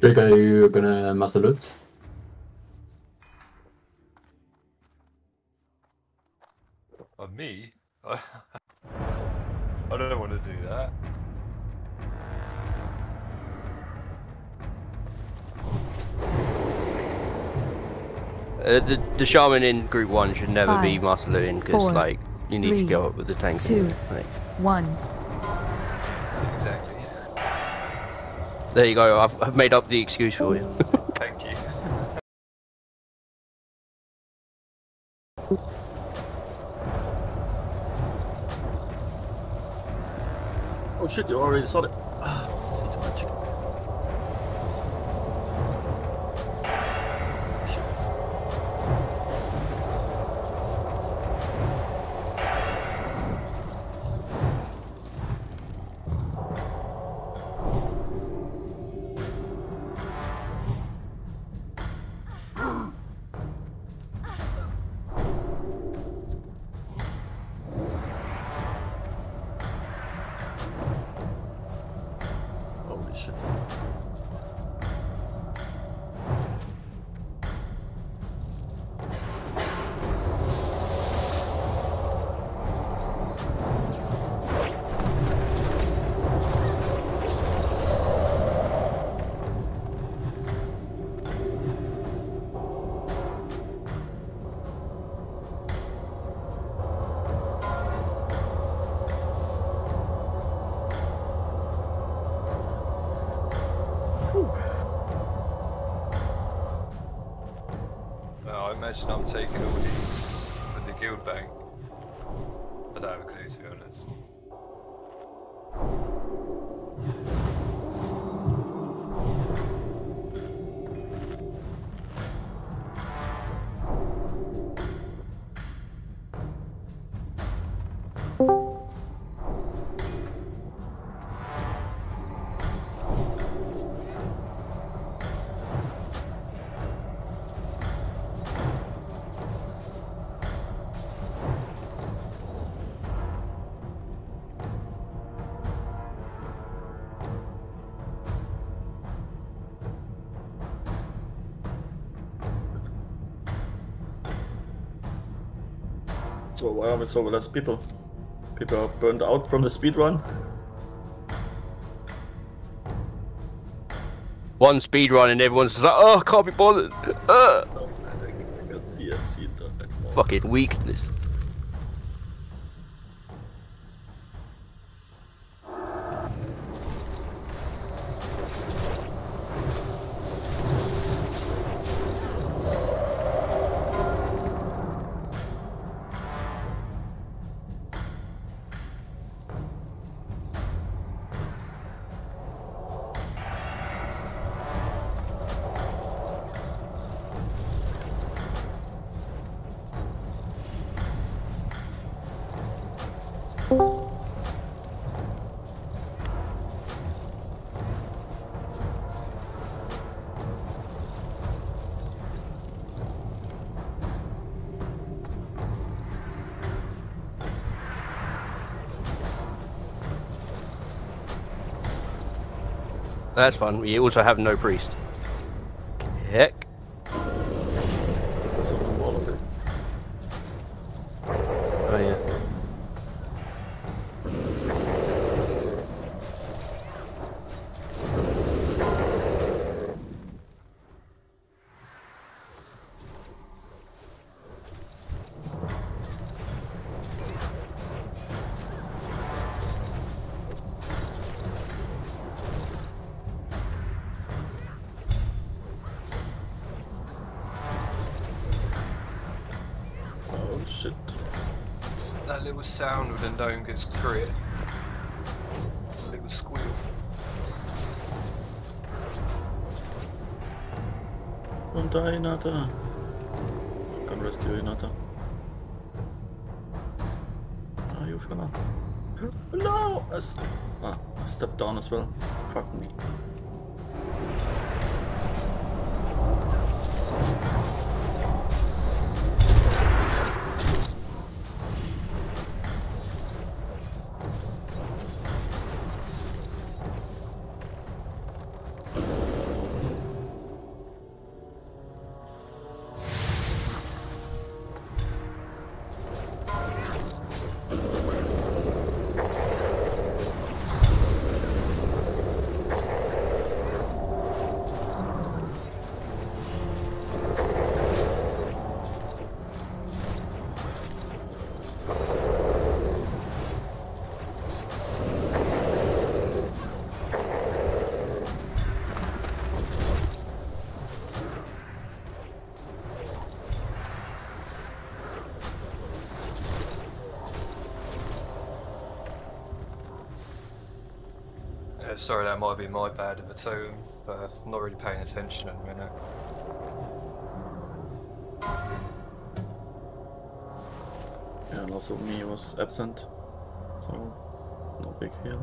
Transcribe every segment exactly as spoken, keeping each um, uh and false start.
Drake, are you gonna master loot? Uh, me? I don't want to do that. Uh, the, the shaman in group one should never Five, be master looting because like you need three, to go up with the tanks. Two, like. One. Exactly. There you go. I've, I've made up the excuse for you. Thank you. Oh shit! You already saw it. I'm taking all these for the guild bank. I don't have a clue, to be honest. So why are we so less people? People are burned out from the speedrun? One speedrun and everyone's just like, oh, can't be bothered! Uh. Fucking weakness. That's fun. We also have no priest. Heck. That's on the wall of it. Oh yeah. Sound when a gnome gets crit. It was squeal. Don't die, Nata. Come rescue you, Nata. Oh, you fell. No! I, ah, I stepped down as well. Fuck me. Yeah, sorry, that might be my bad of a tone, but I'm not really paying attention at the minute. And also me was absent, so no big deal.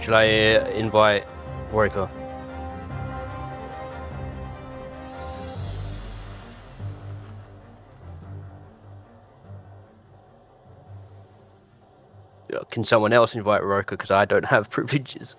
Should I invite Roka? Can someone else invite Roka? Because I don't have privileges.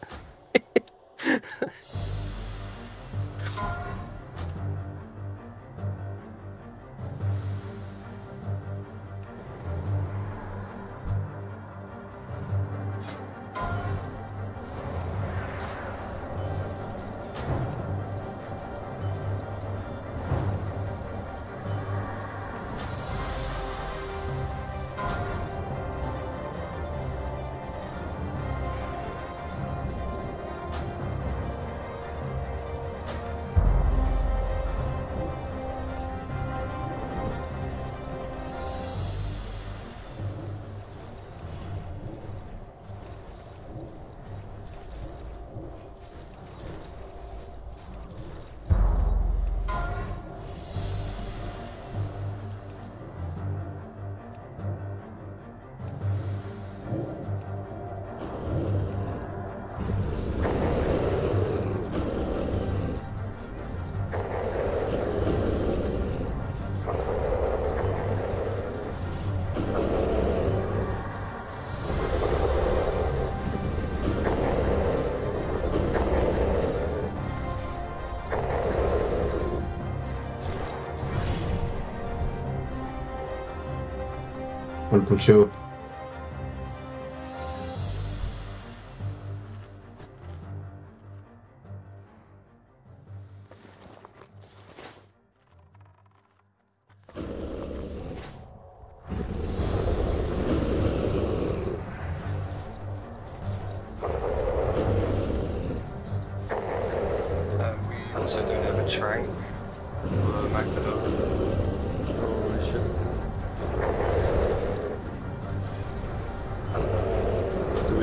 Put you.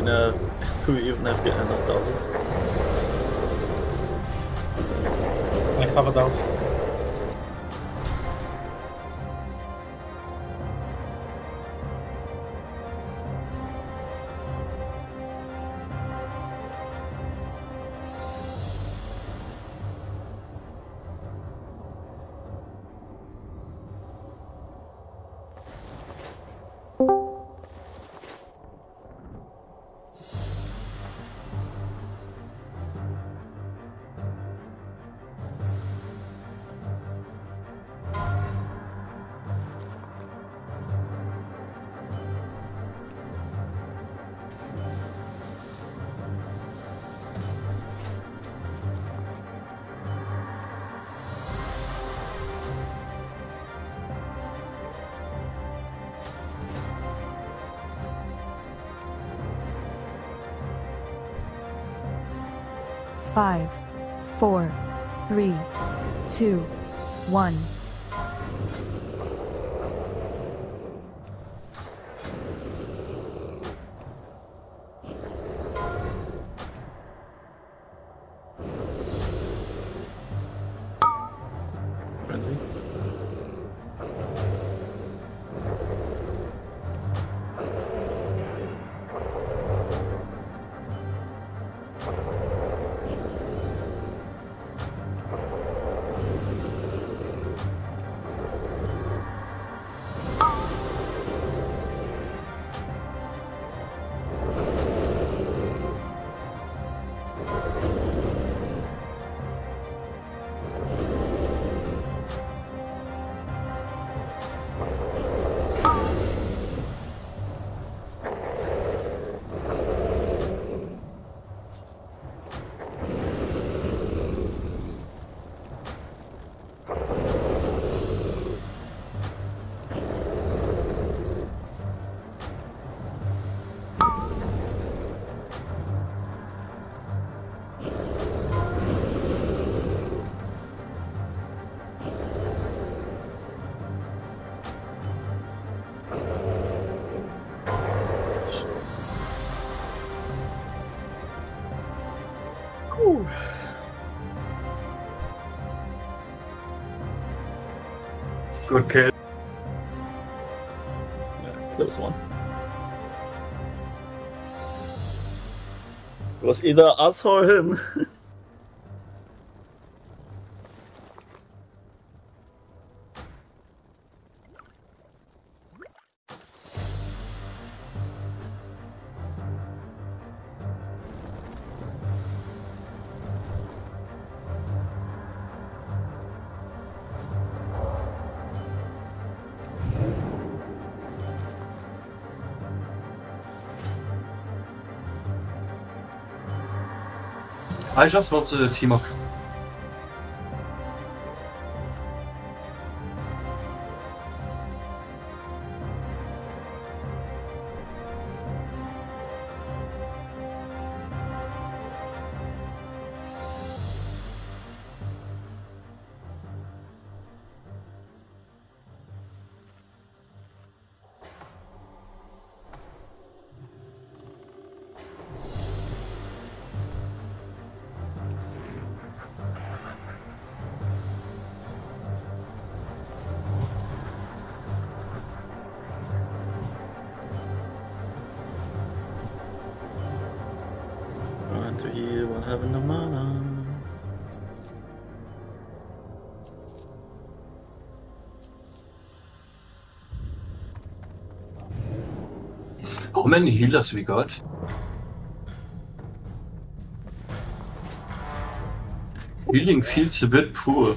know who even has got enough dollars. I cover those. Five, four, three, two, one. Good kid. Yeah, there was one. It was either us or him. I just want to team up. How many healers we got? Healing feels a bit poor.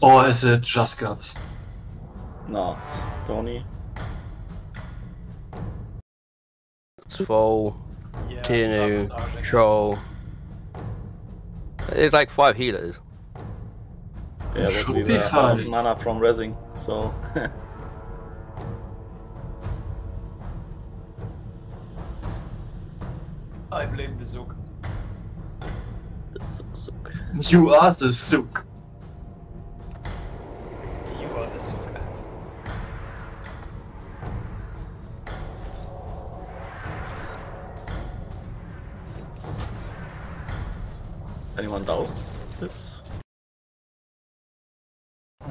Or is it just guts? No, Tony. Troll, yeah, Tinu, Troll. It's like five healers. Yeah, it should be five. Mana from resing, so. I blame the Zook. The Zook Zook. You are the Zook. You are the Zook. anyone doused this?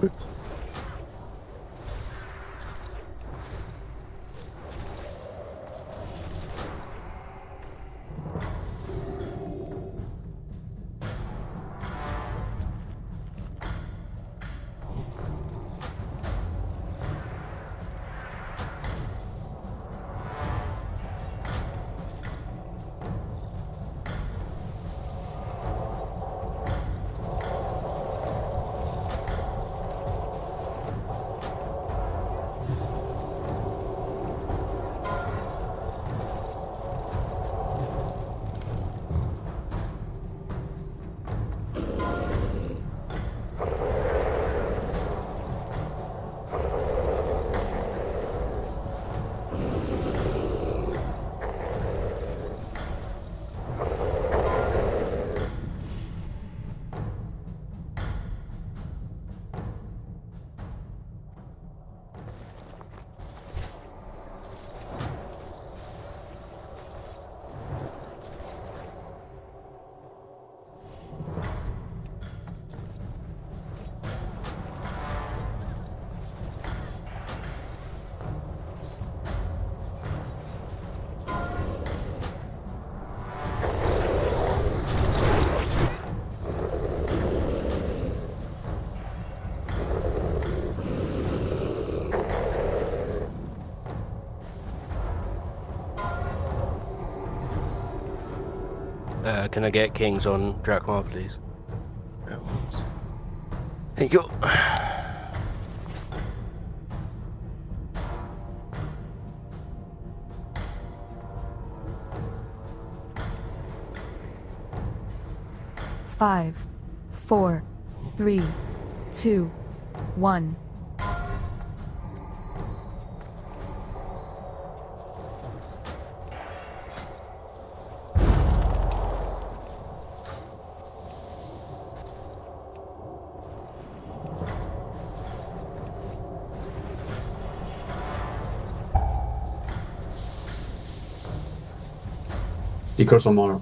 Good. Uh, can I get kings on Drakmar, please? Yeah, once. There you go. Five, four, three, two, one. Because of Mara.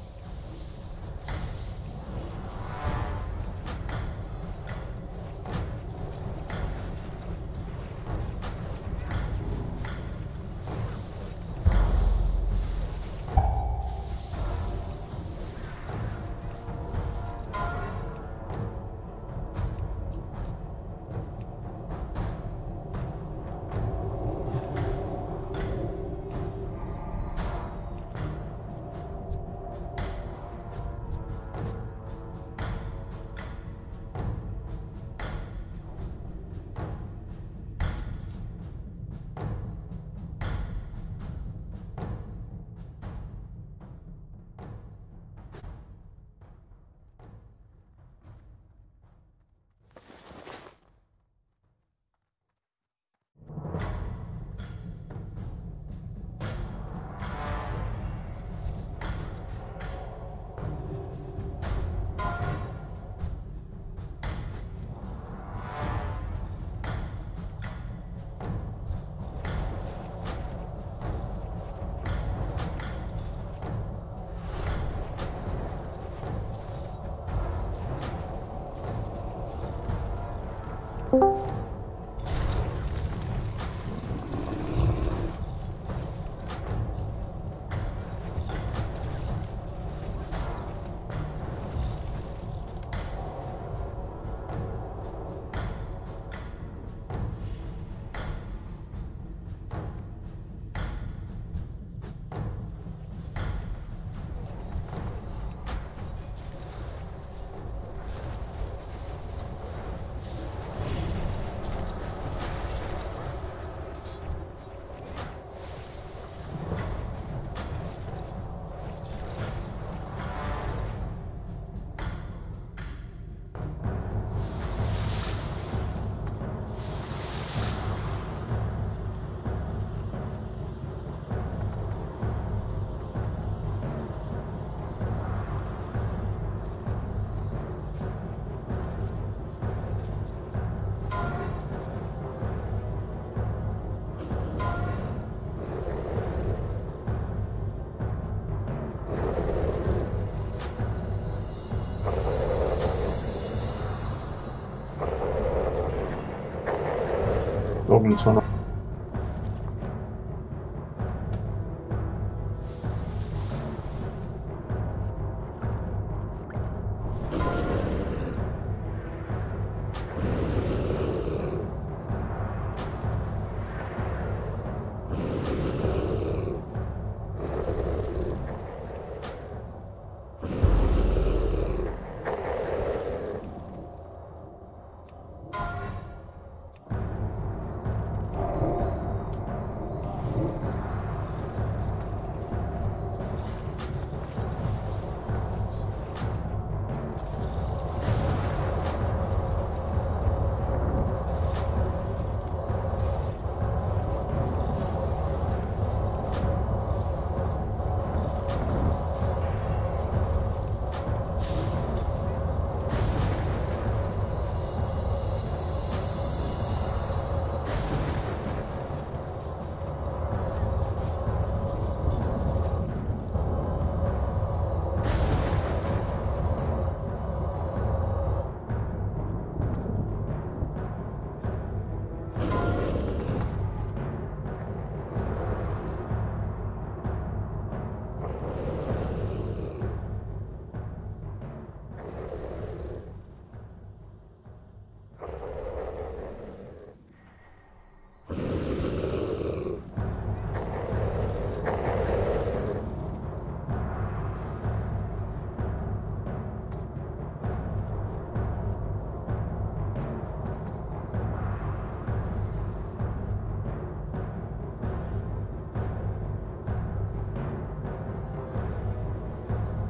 each one.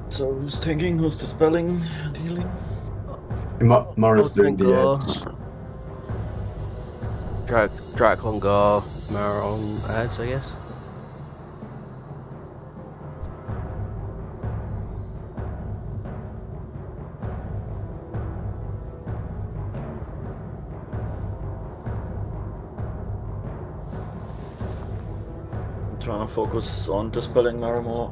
So who's tanking? Who's dispelling? Dealing? Ma Mara's doing the edge. Dra Dragongar, Mara on edge, I guess. I'm trying to focus on dispelling Mara more.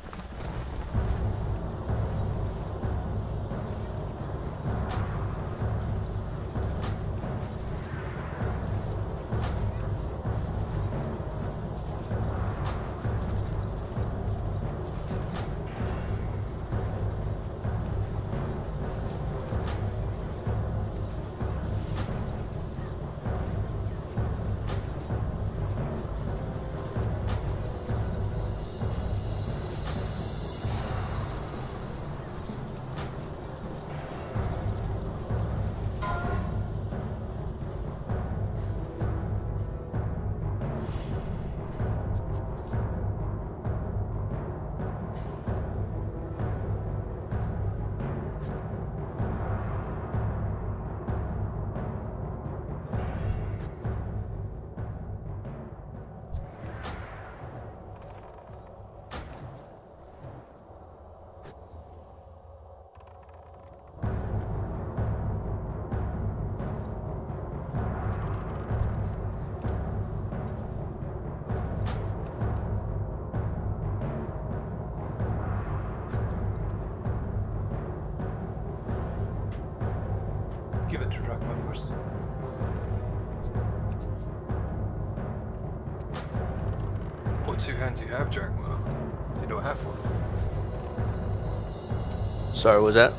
Sorry, what was that?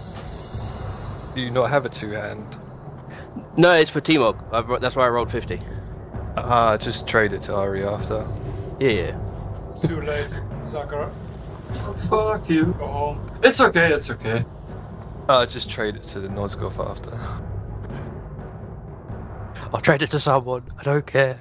Do you not have a two-hand? No, it's for T-Mog. That's why I rolled fifty. Ah, uh, just trade it to Ari after. Yeah. Too late, Sakura. Oh, fuck you. Go home. It's okay, it's okay. Uh, just trade it to the Nosgoth after. I'll trade it to someone. I don't care.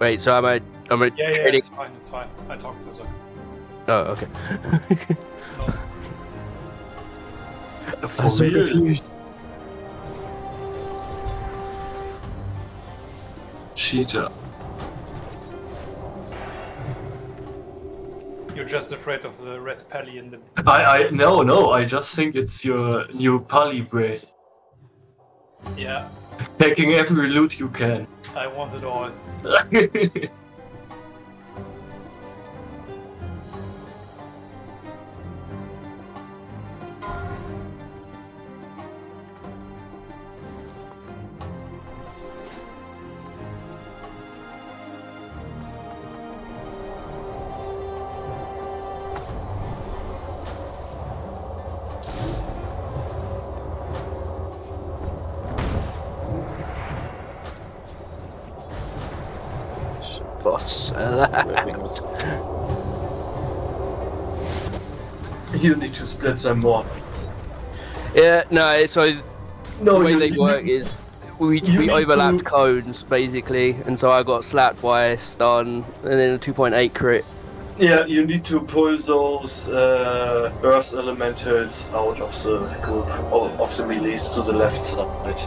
Wait, so am I? Am I yeah, trading? Yeah, it's fine. It's fine. I talked to Zuck. Oh, okay. I'm so confused. Cheetah. You're just afraid of the red pally in the... I, I, no, no, I just think it's your new pally braid. Yeah. Taking every loot you can. I want it all. You need to split them more. Yeah, no, so no, the way they work is we, we overlapped to... cones basically, and so I got slapped by a stun and then a two point eight crit. Yeah, you need to pull those uh, earth elementals out of the group, of the melees to the left side.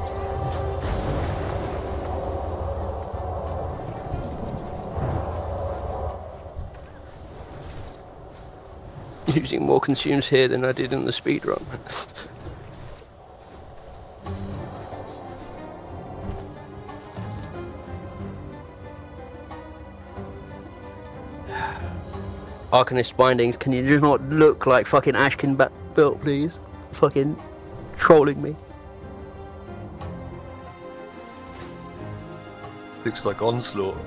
Using more consumes here than I did in the speed run. Arcanist bindings, can you do not look like fucking Ashkin back built, please? Fucking trolling me. Looks like onslaught.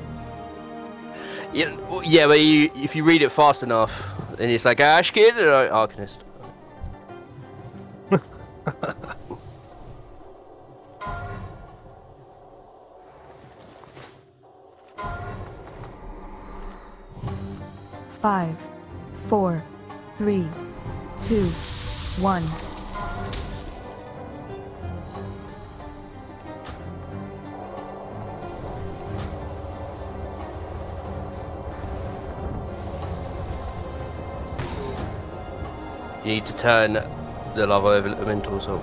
Yeah, yeah, but you, if you read it fast enough, and it's like Ashkid or Arcanist. Five, four, three, two, one. You need to turn the lava elementals up.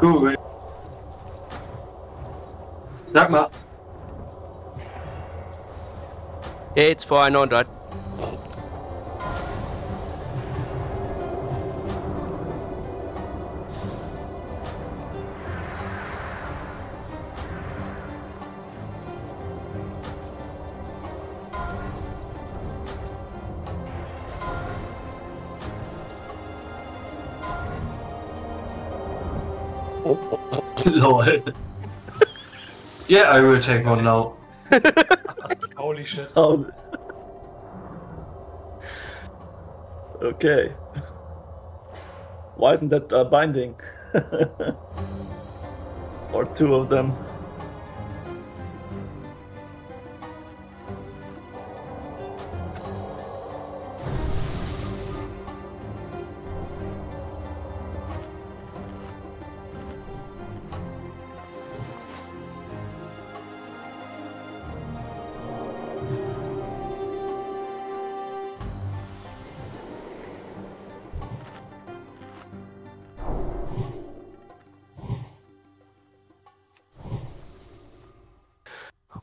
Cool. Drakmar. It's fine, I died. Lord. Yeah, I will take one now. Holy shit. Oh. Okay. Why isn't that uh, binding? Or two of them.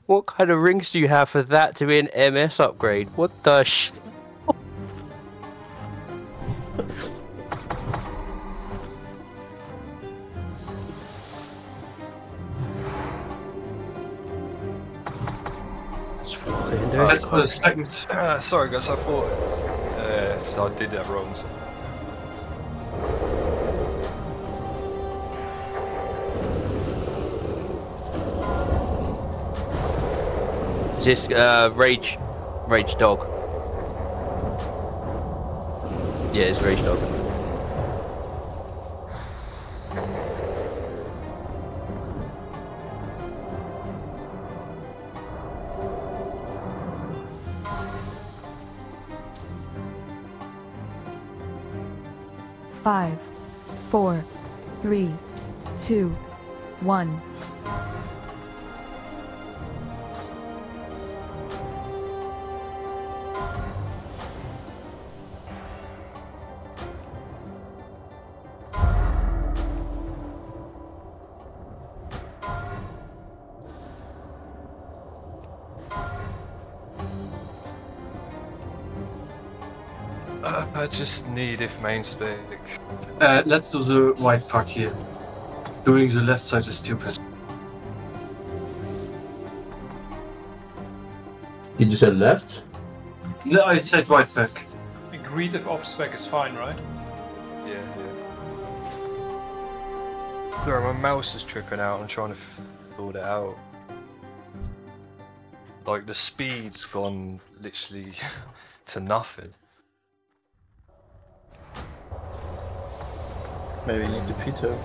What kind of rings do you have for that to be an M S upgrade? What the sh... That's the second... Uh, sorry guys, I thought... Uh, so I did that wrong. So. This uh, rage, rage dog. Yeah, it's rage dog. Five, four, three, two, one. I just need if main spec. Uh, let's do the right part here. Doing the left side is stupid. Did you say left? No, I said right back. Agreed if off spec is fine, right? Yeah, yeah. Sorry, my mouse is tripping out. I'm trying to pull it out. Like, the speed's gone literally to nothing. Maybe you need to P two.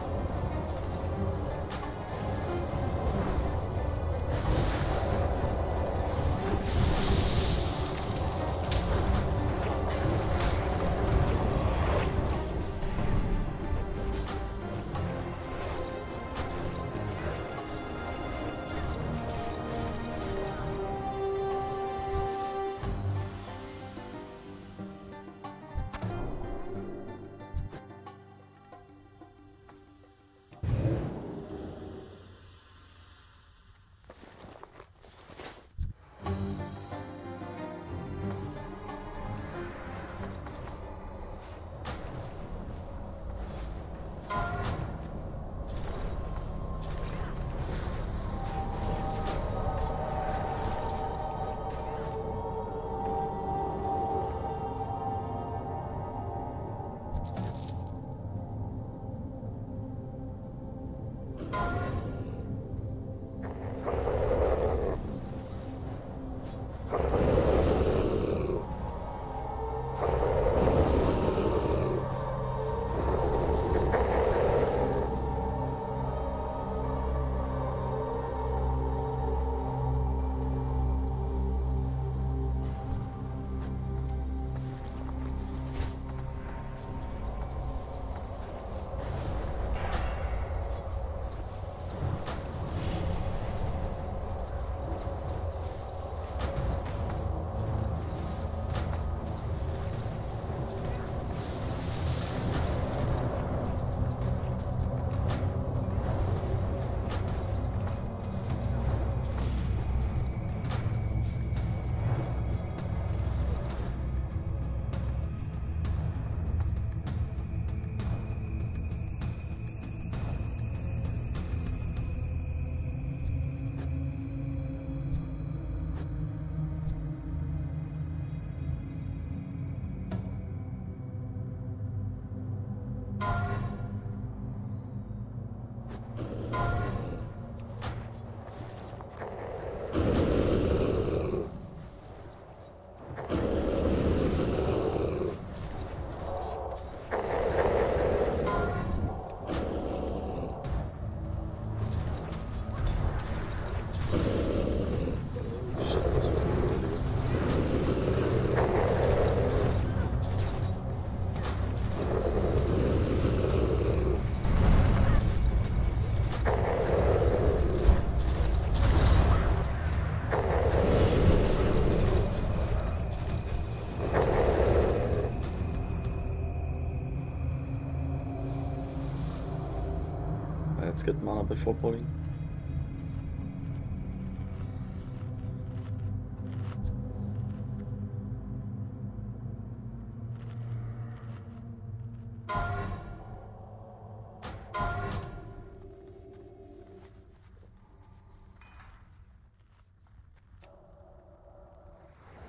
Let's get mana before pulling.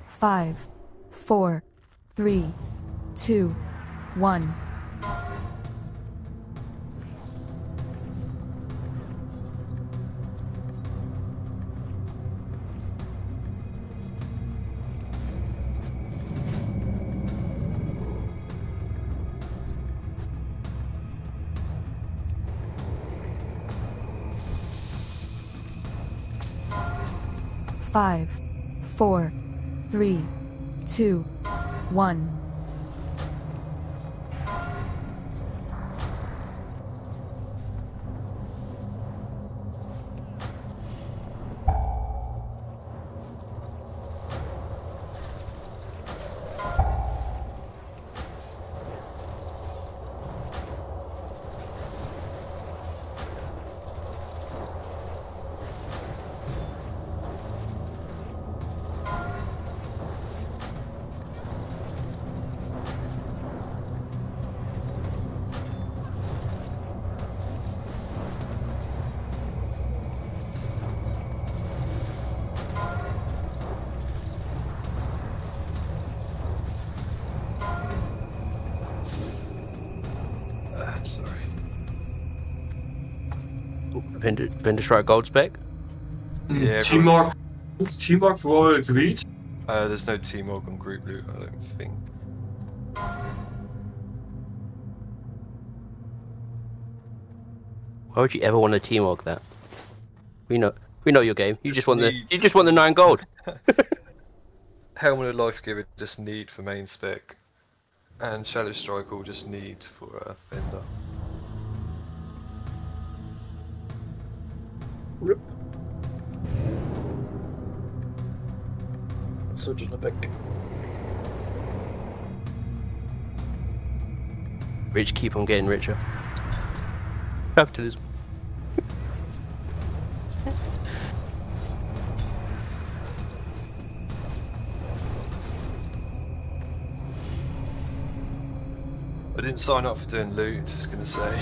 Five, four, three, two, one. Five, four, three, two, one. Been destroyed gold's back? Yeah. Teamwork. Teamwork royal agreed? Uh, there's no teamwork on group loot, I don't think. Why would you ever want to teamwork that? We know. We know your game. You just want the. You just want the nine gold. Helmet of Life Giver just need for main spec, and Shadow Strike will just need for a uh, Fender. Rip. Surge in the back. Rich keep on getting richer. Capitalism. I didn't sign up for doing loot, just gonna say.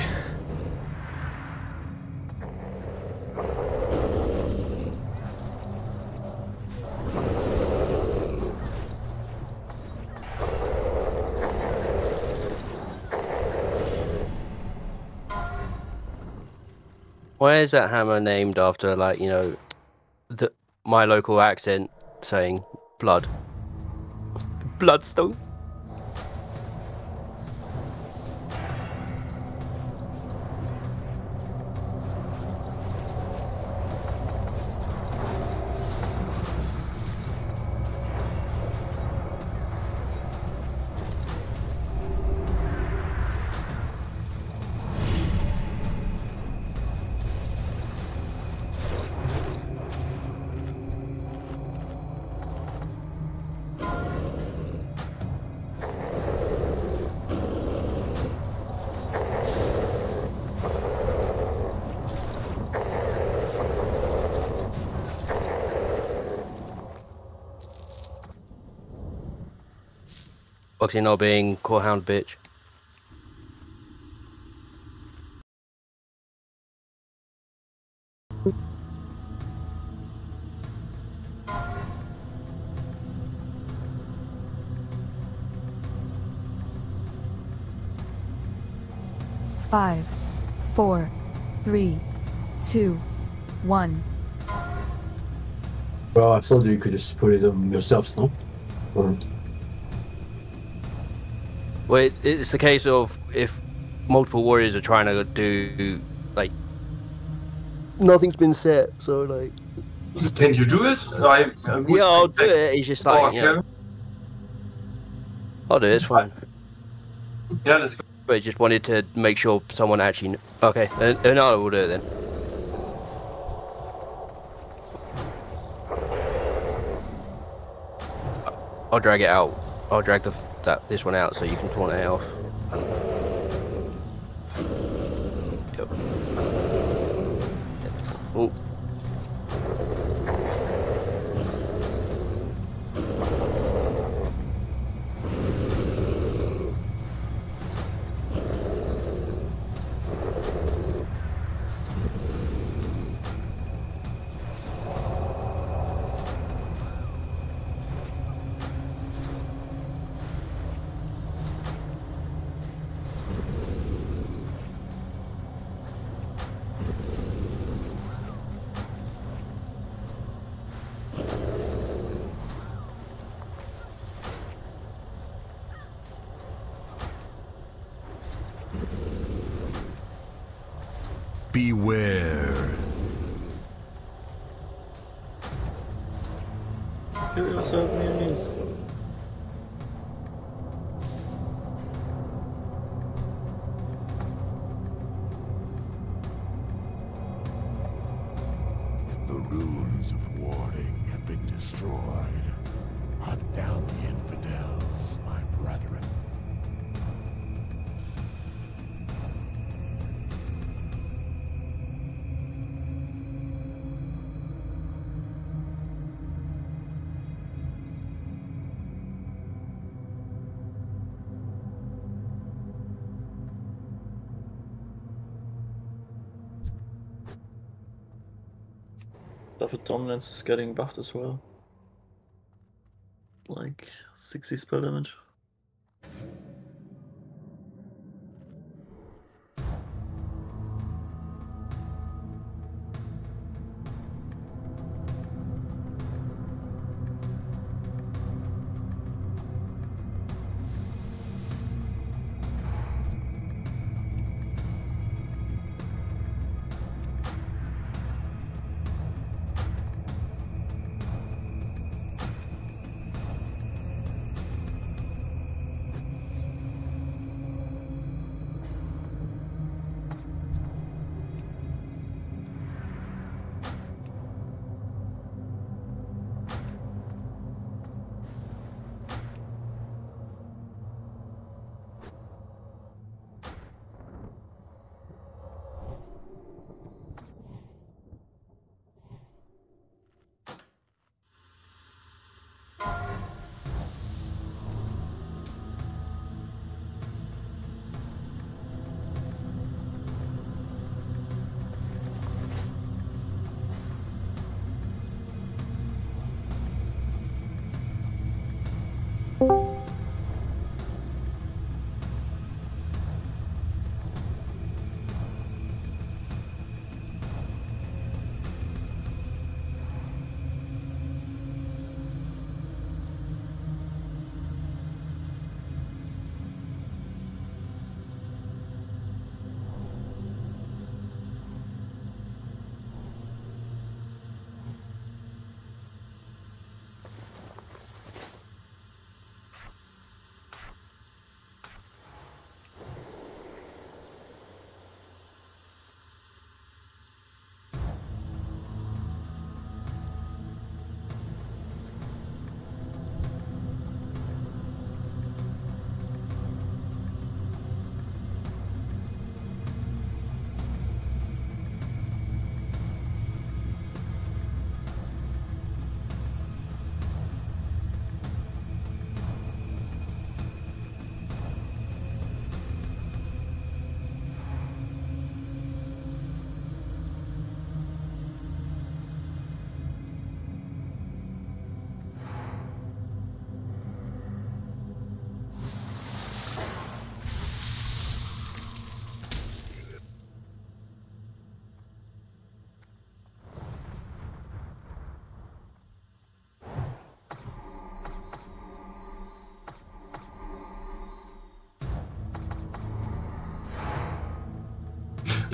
Why is that hammer named after, like, you know, the, my local accent saying blood? Bloodstone? Boxing not being core hound bitch. Five, four, three, two, one. Well, I told you you could just put it on yourselves, no? Or... Well, it, it's the case of if multiple warriors are trying to do, like, nothing's been set, so, like... Can you do it? I, I yeah, I'll do it, it's just like, you know, I'll do it, it's fine. Yeah, let's go. But I just wanted to make sure someone actually... Kn okay, and, and I will do it then. I'll drag it out. I'll drag the... That this one out so you can taunt it off. Yep. Oh. Beware. Kill yourself, minions. The runes of warning have been destroyed. Hunt down the infidels, my brethren. But dominance is getting buffed as well. Like sixty spell damage.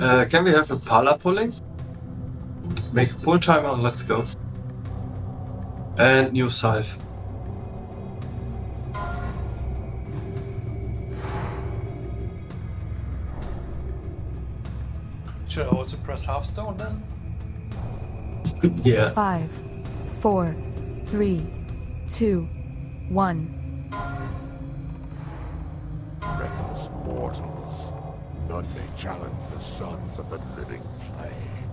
Uh, can we have a pala pulling? Make a full timer and let's go. And new scythe. Should I also press half stone then? Yeah. Five, four, three, two, one. Reckless mortals. None may challenge the sons of the living flame.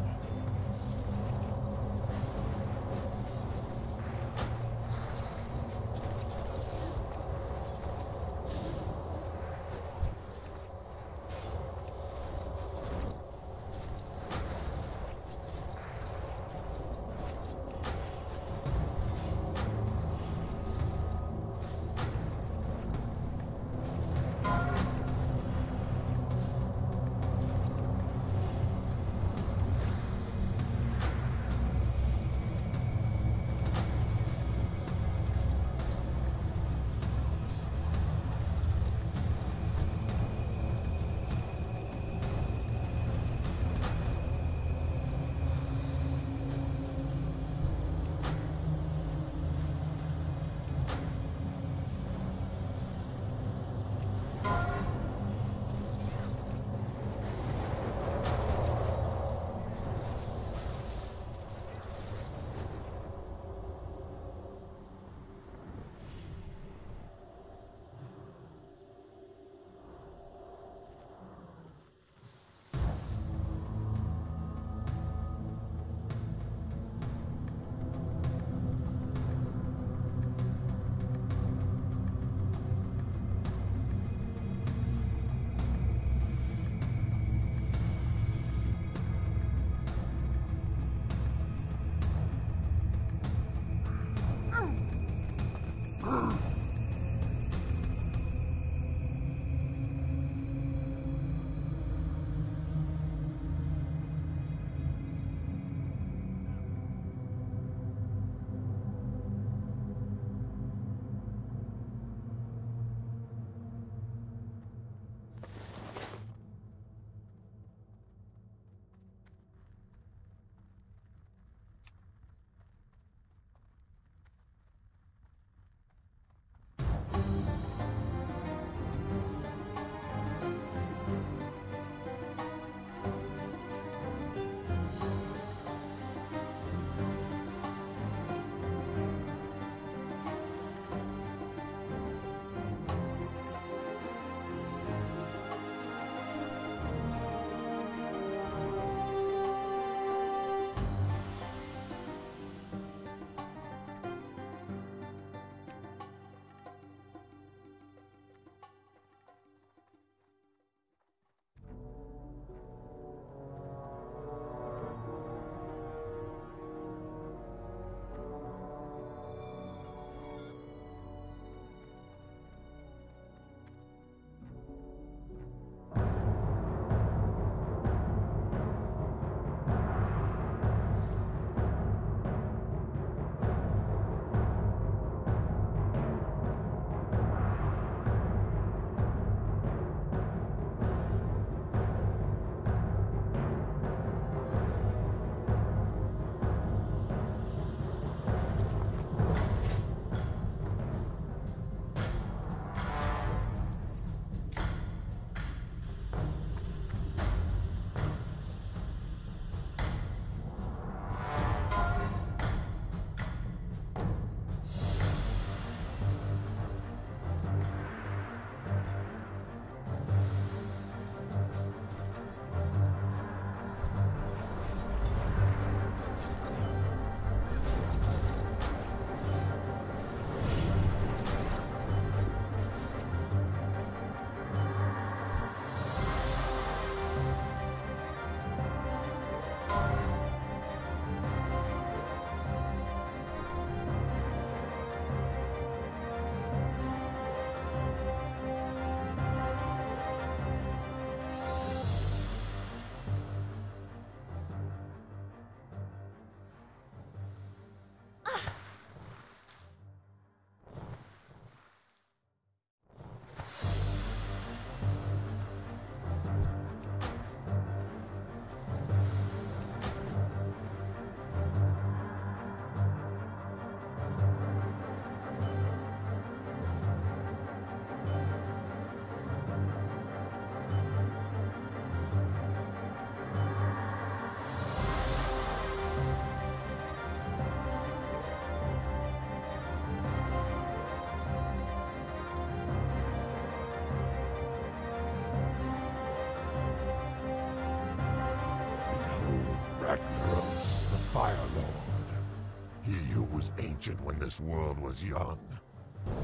was ancient when this world was young.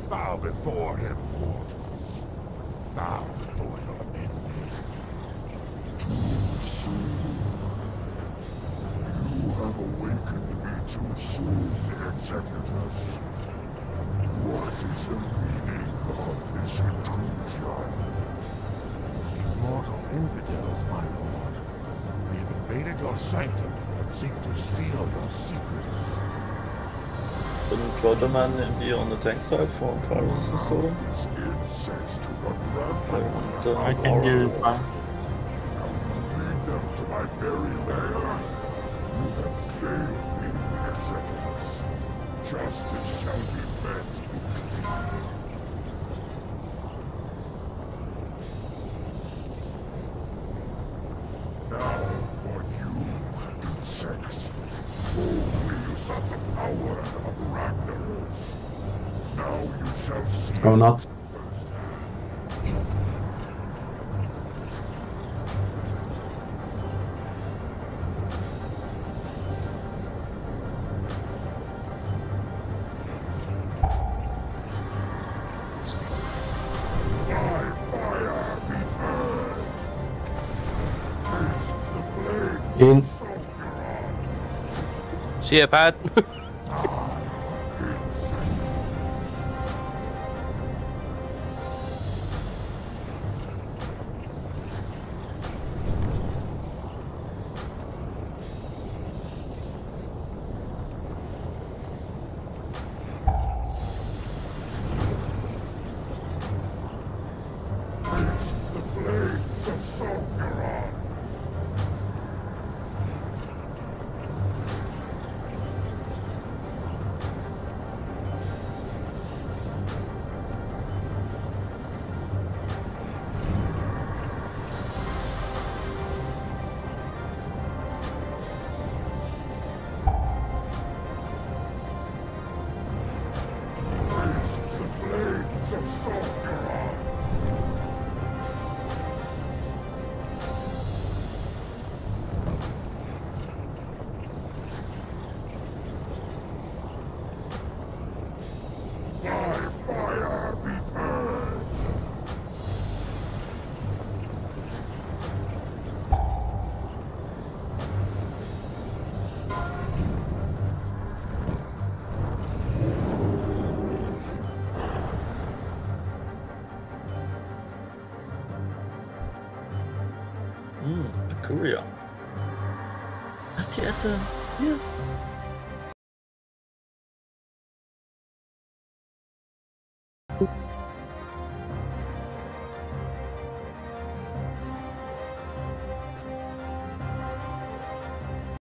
Bow before him, mortals. Bow before your ending. Too soon. You have awakened me too soon, Executus. What is the meaning of this intrusion? These mortal infidels, my lord. They have invaded your sanctum and seek to steal your secrets. Didn't Roderman be on the tank side for Pyrus or so? And, uh, I can do it, man. I will lead them to my very lair. You have failed me, Executus. Justice shall be met. Now for you, insects. Only you sought the power of Ragnaros. Now you shall see. Oh, not. See ya, Pat. Yes.